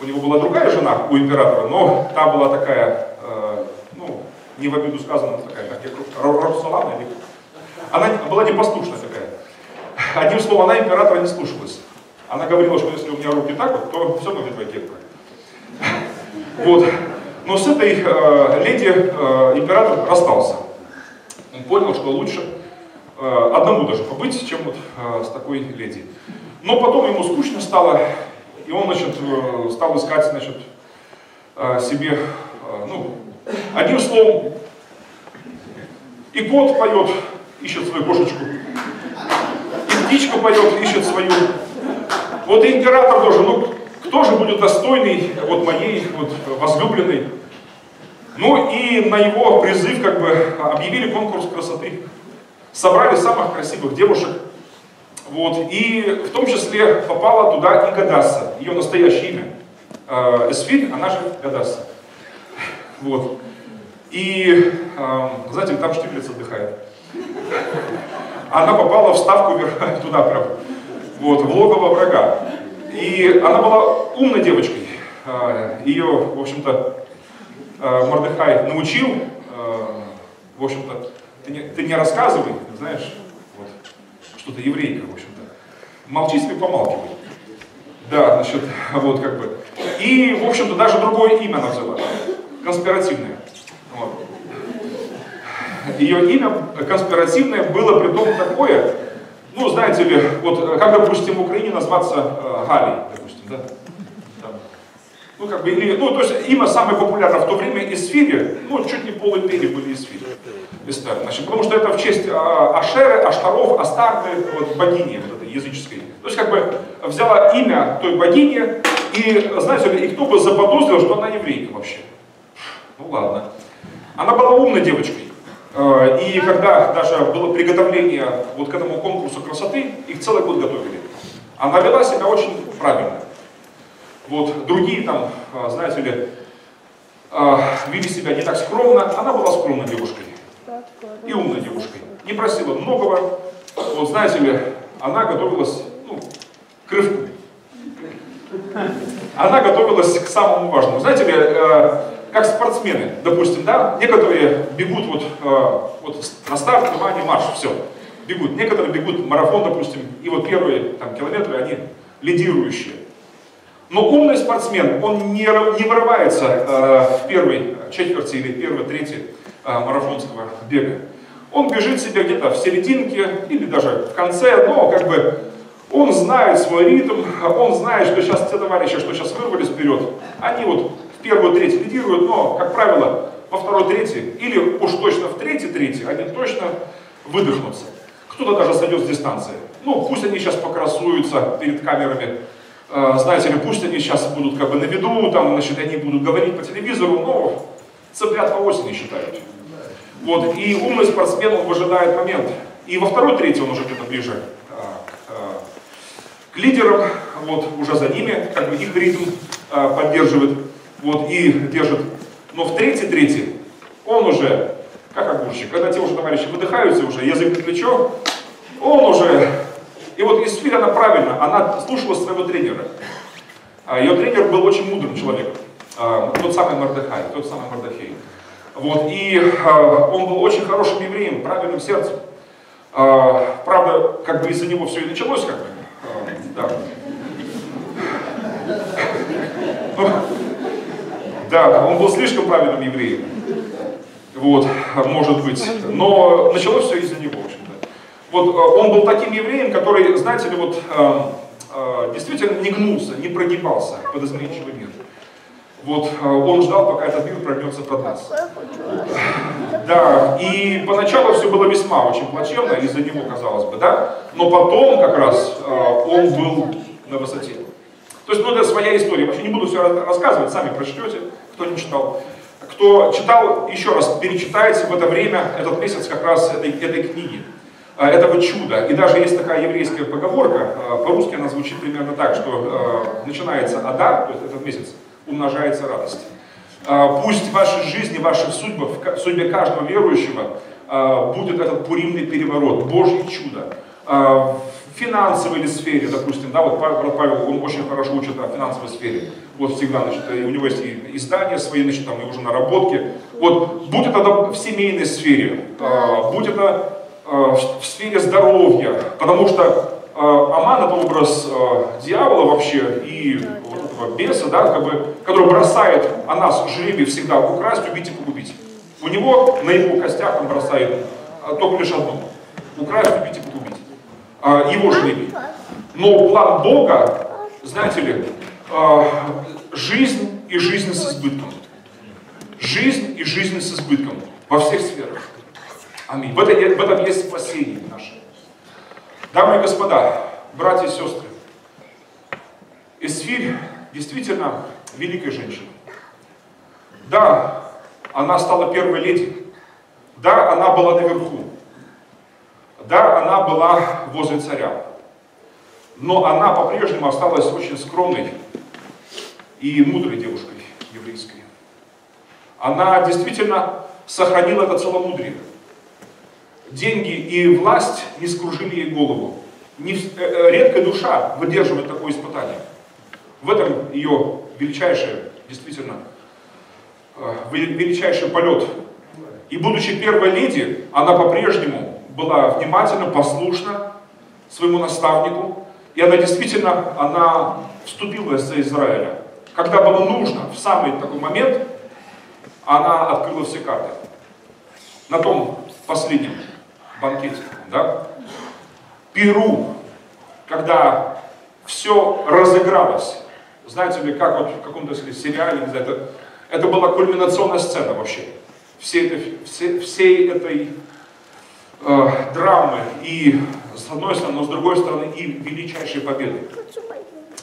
у него была другая жена, у императора, но та была такая, э, ну, не в обиду сказана, такая, как Роксолана, она была непослушная такая. Одним словом, она императора не слушалась. Она говорила, что если у меня руки так вот, то все будет в океане. Вот. Но с этой э, леди э, император расстался. Он понял, что лучше э, одному даже побыть, чем вот э, с такой леди. Но потом ему скучно стало, и он, значит, э, стал искать, значит, э, себе, э, ну, одним словом, и кот поет, ищет свою кошечку, и птичка поет, ищет свою. Вот и император тоже, ну, кто же будет достойный вот моей вот возлюбленной? Ну и на его призыв как бы объявили конкурс красоты. Собрали самых красивых девушек. Вот. И в том числе попала туда и Гадаса. Ее настоящее имя Есфирь, она же Гадаса. Вот. И э, знаете, там Штиглиц отдыхает. Она попала в ставку вверх, туда прям. Вот, в логово врага. И она была умной девочкой. Ее, в общем-то, Мордехай научил. В общем-то, ты не, ты не рассказывай, знаешь, вот, что ты еврейка, в общем-то. Молчи себе, помалкивай. Да, значит, вот как бы. И, в общем-то, даже другое имя она взяла. Конспиративное. Вот. Ее имя конспиративное было при том такое. Ну, знаете ли, вот как, допустим, в Украине назваться э, Галей, допустим, да? Там. Ну, как бы, или, ну, то есть имя самое популярное в то время Есфирь, ну, чуть не пол империи были Есфирь, Эстер, значит, потому что это в честь э, Ашеры, Аштаров, Астарты, вот, богини вот этой языческой. То есть, как бы, взяла имя той богини, и, знаете ли, и кто бы заподозрил, что она еврейка вообще. Ну, ладно. Она была умной девочкой. И когда даже было приготовление вот к этому конкурсу красоты, их целый год готовили. Она вела себя очень правильно. Вот другие там, знаете ли, вели себя не так скромно. Она была скромной девушкой и умной девушкой. Не просила многого. Вот знаете ли, она готовилась, ну, к рывку. Она готовилась к самому важному. Знаете ли, как спортсмены, допустим, да, некоторые бегут вот, э, вот на старт, внимание, марш, все, бегут. Некоторые бегут марафон, допустим, и вот первые там километры, они лидирующие. Но умный спортсмен, он не, не вырывается э, в первой четверти или первой трети э, марафонского бега. Он бежит себе где-то в серединке или даже в конце, но как бы он знает свой ритм, он знает, что сейчас те товарищи, что сейчас вырвались вперед, они вот первую треть лидируют, но, как правило, во второй трети, или уж точно в третьей трети, они точно выдохнутся. Кто-то даже сойдет с дистанции. Ну, пусть они сейчас покрасуются перед камерами, э, знаете ли, пусть они сейчас будут как бы на виду, там, значит, они будут говорить по телевизору, но цыплят по осени считают. Вот, и умный спортсмен, он выжидает момент. И во второй трети он уже где-то ближе э, э, к лидерам, вот, уже за ними, как бы их ритм э, поддерживает, вот, и держит. Но в третьей-третьей он уже, как огурчик, когда те уже товарищи выдыхаются, уже язык на плечо, он уже... И вот Есфирь, она правильно, она слушала своего тренера. Ее тренер был очень мудрым человеком, тот самый Мордехай, тот самый Мордехай. Вот, и он был очень хорошим евреем, правильным сердцем. Правда, как бы из-за него все и началось, как бы. Да. Да, он был слишком правильным евреем. Вот, может быть. Но началось все из-за него, в общем-то. Вот он был таким евреем, который, знаете ли, вот действительно не гнулся, не прогибался под изменчивый мир. Вот он ждал, пока этот мир прогнется под нас. Да, и поначалу все было весьма очень плачевно из-за него, казалось бы, да? Но потом как раз он был на высоте. То есть, ну, это своя история. Вообще не буду все рассказывать, сами прочтете, кто не читал. Кто читал, еще раз перечитайте в это время, этот месяц как раз этой, этой книги, этого чуда. И даже есть такая еврейская поговорка, по-русски она звучит примерно так, что начинается Адар, то есть этот месяц, умножается радость. Пусть в вашей жизни, в ваших судьбах, в судьбе каждого верующего будет этот пуримный переворот, Божье чудо. В финансовой сфере, допустим, да, вот Павел, он очень хорошо учит о финансовой сфере. Вот всегда, значит, у него есть и издания свои, значит, там, и уже наработки. Вот, будь это в семейной сфере, будь это в сфере здоровья, потому что Аман — это образ дьявола вообще, и беса, да, как бы, который бросает о нас жребий всегда украсть, убить и погубить. У него на его костях он бросает только лишь одно. Украсть, убить и погубить. А, его жребий. Но план Бога, знаете ли, а, жизнь и жизнь с избытком. Жизнь и жизнь с избытком. Во всех сферах. Аминь. В, это, в этом есть спасение наше. Дамы и господа, братья и сестры, Есфирь действительно великая женщина. Да, она стала первой леди. Да, она была наверху. Да, она была возле царя. Но она по-прежнему осталась очень скромной и мудрой девушкой еврейской. Она действительно сохранила это целомудрие. Деньги и власть не скружили ей голову. Не, редкая душа выдерживает такое испытание. В этом ее величайший, действительно, величайший полет. И будучи первой леди, она по-прежнему была внимательна, послушна своему наставнику. И она действительно, она вступила за Израиля. Когда было нужно, в самый такой момент, она открыла все карты. На том последнем банкете, да? Перу, когда все разыгралось. Знаете ли, как вот в каком-то сериале, не знаю, это, это была кульминационная сцена вообще. Всей этой, все, всей этой э, драмы и с одной стороны, но с другой стороны и величайшей победы.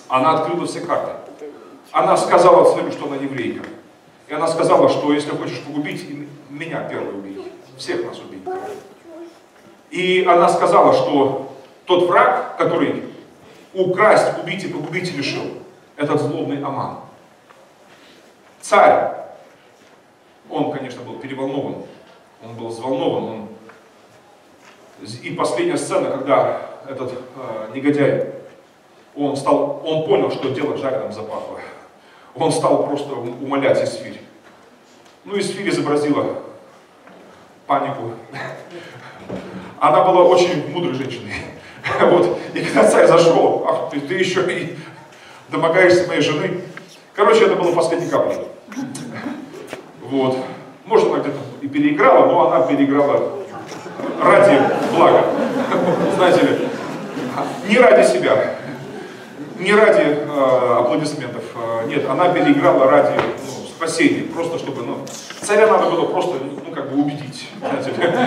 Она открыла все карты. Она сказала своим, что она еврейка. И она сказала, что если хочешь погубить, меня первый убей. Всех нас убей. И она сказала, что тот враг, который украсть, убить и погубить решил, этот злобный Аман. Царь, он, конечно, был переволнован, он был взволнован. Он... И последняя сцена, когда этот э, негодяй, он, стал, он понял, что дело жареным запахло. Он стал просто умолять Есфирь. Ну, Есфирь изобразила панику. Она была очень мудрой женщиной. Вот. И когда царь зашел, ах, ты, ты еще и домогаешься моей жены. Короче, это было последней каплей. Вот. Может, она где-то и переиграла, но она переиграла ради блага. Знаете ли, не ради себя, не ради э, аплодисментов. Нет, она переиграла ради, ну, спасения. Просто чтобы, ну, царя надо было просто, ну, как бы убедить. Знаете ли.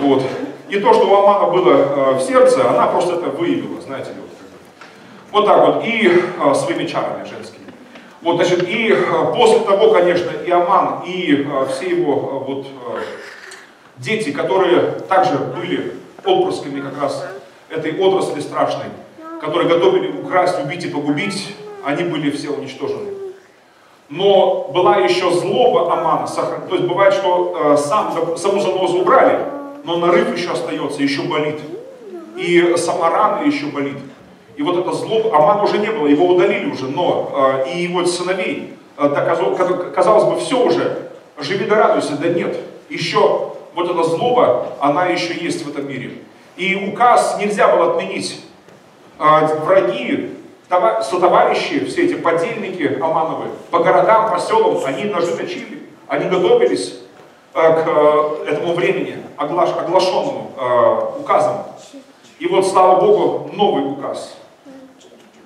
Вот. И то, что у Амана было э, в сердце, она просто это выявила, знаете ли. Вот, вот так вот, и э, своими чарами женскими. Вот, значит, и э, после того, конечно, и Аман, и э, все его э, вот, э, дети, которые также были отпрысками как раз этой отрасли страшной, которые готовили украсть, убить и погубить, они были все уничтожены. Но была еще злоба Амана. То есть бывает, что сам, саму занозу убрали, но нарыв еще остается, еще болит. И сама рана еще болит. И вот это злоба, Амана уже не было, его удалили уже, но и его сыновей. Казалось бы, все уже, живи да радуйся, да нет. Еще вот эта злоба, она еще есть в этом мире. И указ нельзя было отменить. Враги, сотоварищи, все эти подельники Амановы, по городам, по селам, они ножи точили, они готовились к этому времени, оглашенному указом. И вот, слава Богу, новый указ,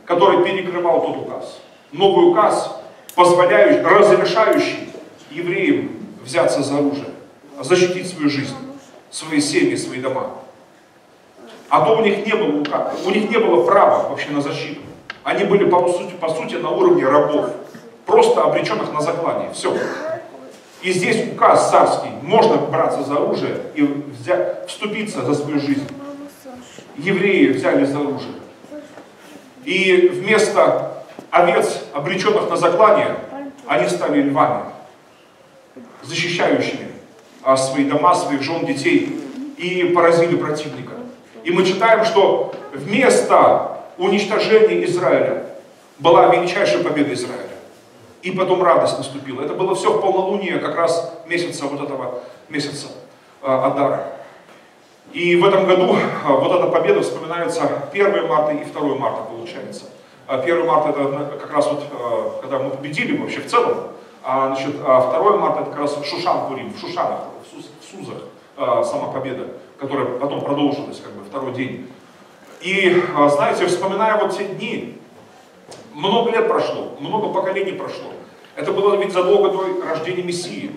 который перекрывал тот указ. Новый указ, позволяющий, разрешающий евреям взяться за оружие, защитить свою жизнь, свои семьи, свои дома. А то у них не было, у них не было права вообще на защиту. Они были, по сути, по сути, на уровне рабов, просто обреченных на заклание. Все. И здесь указ царский. Можно браться за оружие и взять, вступиться за свою жизнь. Евреи взяли за оружие. И вместо овец, обреченных на заклание, они стали львами, защищающими свои дома, своих жен, детей. И поразили противника. И мы читаем, что вместо уничтожения Израиля была величайшая победа Израиля. И потом радость наступила. Это было все в полнолуние как раз месяца, вот этого месяца э, Адара. И в этом году э, вот эта победа вспоминается первого марта и второго марта, получается. первого марта это как раз вот, э, когда мы победили вообще в целом. А, значит, второго марта это как раз Шушан Пурим, в Шушанах, в, Суз, в Сузах э, сама победа, которая потом продолжилась, как бы, второй день. И, знаете, вспоминая вот те дни, много лет прошло, много поколений прошло. Это было ведь задолго до рождения Мессии.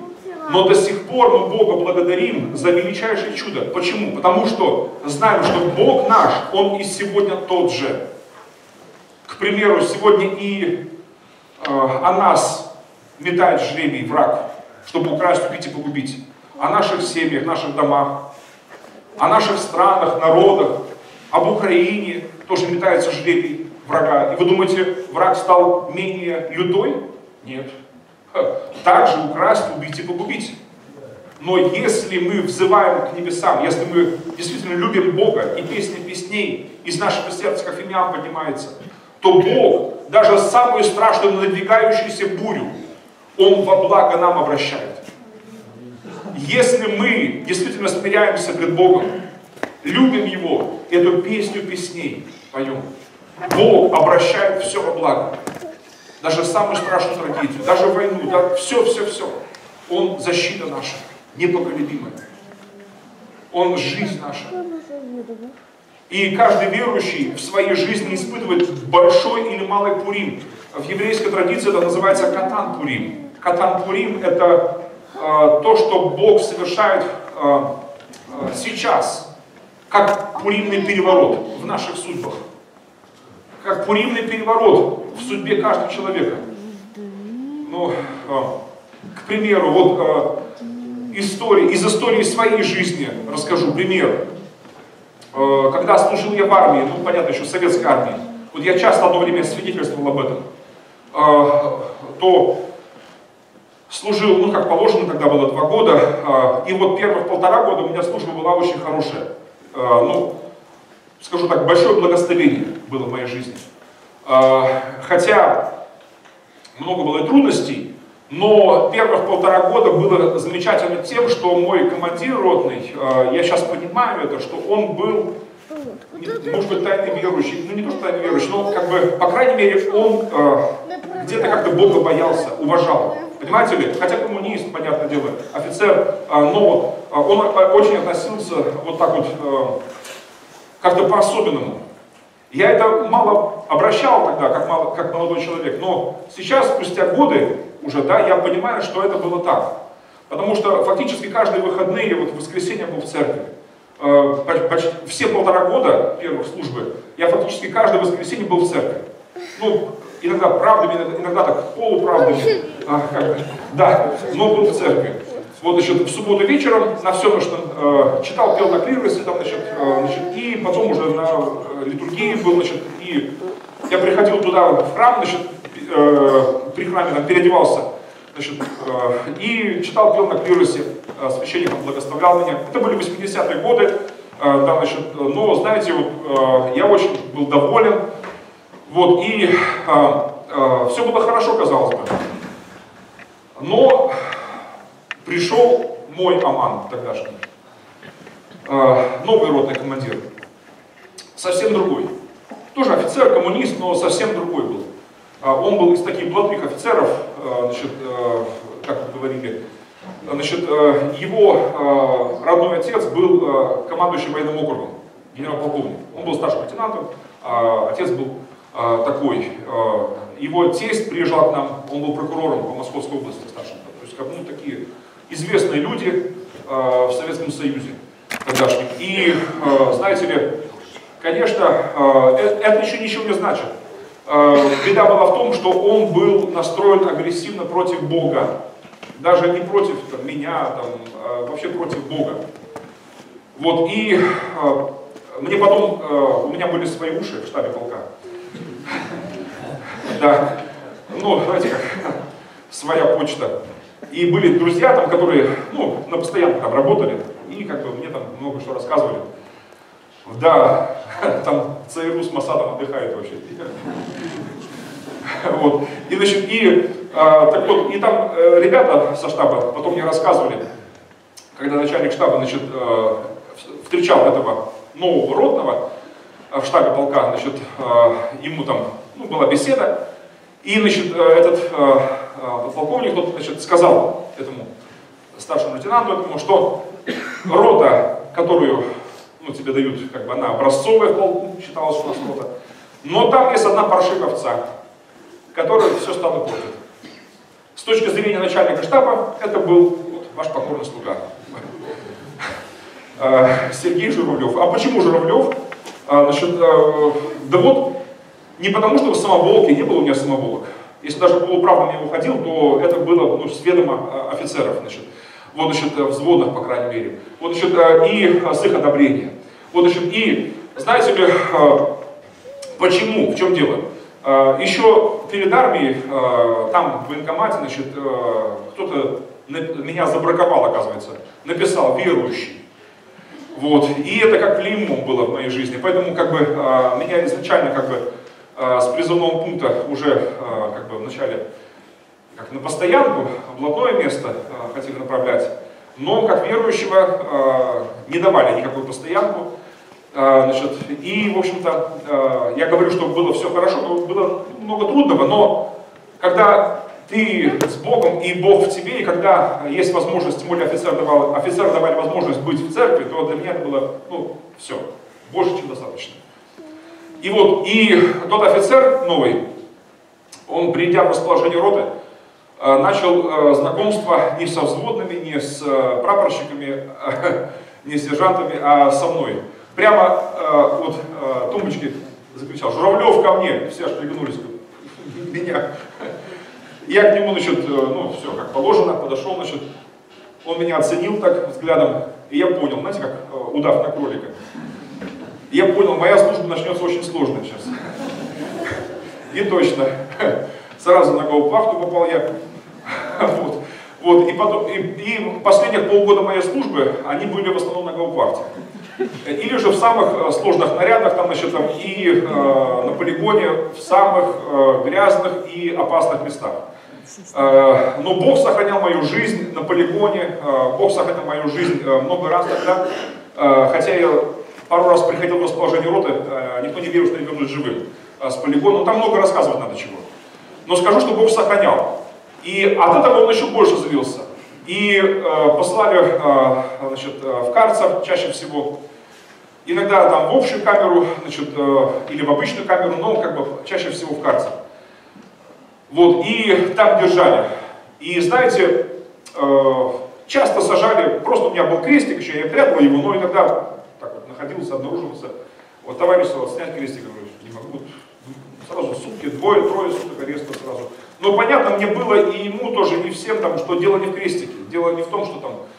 Но до сих пор мы Бога благодарим за величайшее чудо. Почему? Потому что знаем, что Бог наш, Он и сегодня тот же. К примеру, сегодня и э, о нас метает жребий враг, чтобы украсть, убить и погубить. О наших семьях, наших домах, о наших странах, народах, об Украине тоже метается жребий врага. И вы думаете, враг стал менее лютой? Нет. Также украсть, убить и погубить. Но если мы взываем к небесам, если мы действительно любим Бога, и песни песней из нашего сердца, как фимиам, поднимается, то Бог даже самую страшную надвигающуюся бурю, Он во благо нам обращает. Если мы действительно смиряемся пред Богом, любим Его, эту песню песней поем, Бог обращает все во благо. Даже самую страшную трагедию, даже войну, да, все-все-все. Он защита наша, непоколебимая. Он жизнь наша. И каждый верующий в своей жизни испытывает большой или малый пурим. В еврейской традиции это называется катан-пурим. Катан-пурим — это то, что Бог совершает сейчас, как пуримный переворот в наших судьбах, как пуримный переворот в судьбе каждого человека. Ну, к примеру, вот история, из истории своей жизни расскажу пример. Когда служил я в армии, ну понятно, еще в советской армии, вот я часто одно время свидетельствовал об этом, то служил, ну как положено, тогда было два года, и вот первых полтора года у меня служба была очень хорошая. Ну, скажу так, большое благословение было в моей жизни. Хотя много было и трудностей, но первых полтора года было замечательно тем, что мой командир ротный, я сейчас понимаю это, что он был, может быть, тайный верующий, ну не то, что тайный верующий, но как бы, по крайней мере, он где-то как-то Бога боялся, уважал. Понимаете ли? Хотя коммунист, понятное дело, офицер, но он очень относился вот так вот, как-то по-особенному. Я это мало обращал тогда, как, как молодой человек, но сейчас, спустя годы уже, да, я понимаю, что это было так. Потому что фактически каждые выходные, вот в воскресенье был в церкви, почти все полтора года первых службы, я фактически каждое воскресенье был в церкви. Ну, иногда правдами, иногда, иногда так полуправдами, а, как, да, но был в церкви. Вот, значит, в субботу вечером на все, что э, читал, пел на клиросе, там, значит, э, значит, и потом уже на литургии был, значит, и я приходил туда, в храм, значит, э, при храме там переодевался, значит, э, и читал, пел на клиросе, э, священником благословлял меня. Это были восьмидесятые годы, э, да, значит, но, знаете, вот, э, я очень был доволен, вот, и э, э, все было хорошо, казалось бы. Но пришел мой Аман тогдашний, новый ротный командир, совсем другой. Тоже офицер, коммунист, но совсем другой был. Он был из таких блатных офицеров, значит, как говорили, значит, его родной отец был командующим военным округом, генерал-полковник. Он был старшим лейтенантом, а отец был такой. Его тесть приезжал к нам, он был прокурором по Московской области старшим. То есть, как, ну, такие известные люди э, в Советском Союзе тогдашних. И, э, знаете ли, конечно, э, это еще ничего не значит. Э, беда была в том, что он был настроен агрессивно против Бога. Даже не против там, меня, там, э, вообще против Бога. Вот, и э, мне потом, э, у меня были свои уши в штабе полка. Да, ну, знаете, как, своя почта. И были друзья там, которые, ну, на постоянно там работали, и как бы мне там много что рассказывали. Да, там ЦРУ с Моссадом отдыхает вообще. Вот, и, значит, и, а, так вот, и там э, ребята со штаба потом мне рассказывали, когда начальник штаба, значит, э, встречал этого нового ротного в штабе полка, значит, э, ему там, ну, была беседа, и, значит, этот э, подполковник, тот, значит, сказал этому старшему лейтенанту, этому, что рота, которую, ну, тебе дают, как бы она образцовая, считалась у нас рота, но там есть одна паршивка овца, которая все стало портит. С точки зрения начальника штаба, это был вот, ваш покорный слуга. Сергей Журавлев. А почему Журавлев? Значит, да вот, не потому, что в самоволке, не было у меня самоволок. Если даже полуправным я уходил, то это было, ну, с ведома офицеров, значит, вот, значит, взводных, по крайней мере, вот, значит, и с их одобрения. Вот, значит, и, знаете ли, почему, в чем дело? Еще перед армией, там, в военкомате, значит, кто-то меня забраковал, оказывается, написал «верующий». Вот, и это как клеймом было в моей жизни, поэтому, как бы, меня изначально, как бы, с призывного пункта уже, как бы, в начале, как на постоянку, в блатное место хотели направлять, но как верующего не давали никакую постоянку, значит, и, в общем-то, я говорю, что было все хорошо, но было много трудного, но когда ты с Богом и Бог в тебе, и когда есть возможность, тем более офицер давал, офицер давали возможность быть в церкви, то для меня это было, ну, все, больше, чем достаточно. И вот, и тот офицер новый, он, придя в расположение роты, начал знакомство не со взводными, не с прапорщиками, не с сержантами, а со мной. Прямо от тумбочки закричал: «Журавлев, ко мне!» Все штригнулись, меня. Я к нему, значит, ну, все как положено, подошел, значит, он меня оценил так взглядом, и я понял, знаете, как удав на кролика. Я понял, моя служба начнется очень сложная сейчас. И точно. Сразу на гауптвахту попал я. Вот. Вот. И, потом, и, и последние полгода моей службы, они были в основном на гауптвахте. Или же в самых сложных нарядах, там, значит, там, и э, на полигоне, в самых э, грязных и опасных местах. Э, но Бог сохранял мою жизнь на полигоне, э, Бог сохранял мою жизнь э, много раз тогда, э, хотя я пару раз приходил в расположение роты, никто не верил, что я вернусь живым с полигона. Ну, там много рассказывать надо чего. Но скажу, что Бог сохранял. И от этого он еще больше злился. И э, послали э, значит, в карцер чаще всего. Иногда там в общую камеру, значит, э, или в обычную камеру, но как бы чаще всего в карцер. Вот, и там держали. И знаете, э, часто сажали, просто у меня был крестик еще, я прятал его, но иногда находился, обнаружился. Вот товарищ сказал: снять крестик, говорю, не могу. Сразу сутки, двое-трое суток ареста сразу. Но понятно мне было и ему тоже, и всем, там, что дело не в крестике. Дело не в том, что там